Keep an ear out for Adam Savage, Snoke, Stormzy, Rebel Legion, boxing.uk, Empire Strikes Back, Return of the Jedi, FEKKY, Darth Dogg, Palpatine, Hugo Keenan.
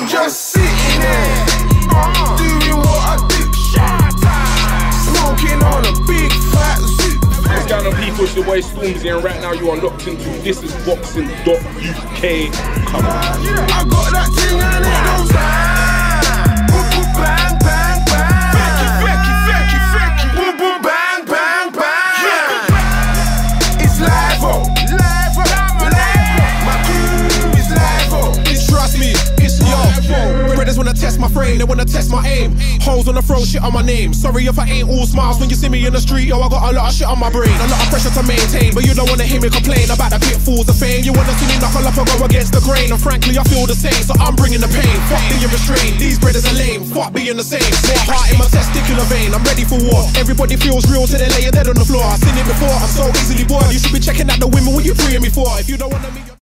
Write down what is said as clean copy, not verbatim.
I'm just sitting there, doing what I do, smoking on a big fat zip. Ghana people is the way Stormzy, and right now you are locked into This Is Boxing.uk. Come on. I got that thing and it goes bang, boom, boom, bang, bang, bang. Fecky, fecky, fecky, fecky, boom, boom, bang, bang, bang. It's live, oh. Brothers wanna test my frame, they wanna test my aim. Hoes wanna throw shit on my name. Sorry if I ain't all smiles when you see me in the street. Yo, I got a lot of shit on my brain, a lot of pressure to maintain. But you don't wanna hear me complain about the pitfalls of fame. You wanna see me knuckle up and go against the grain. And frankly, I feel the same, so I'm bringing the pain. Fuck being restrained, these brothers are lame. Fuck being the same, more heart in my testicular vein. I'm ready for war, everybody feels real till they're laying dead on the floor. I've seen it before, I'm so easily bored. You should be checking out the women when you're freeing me for. If you don't wanna meet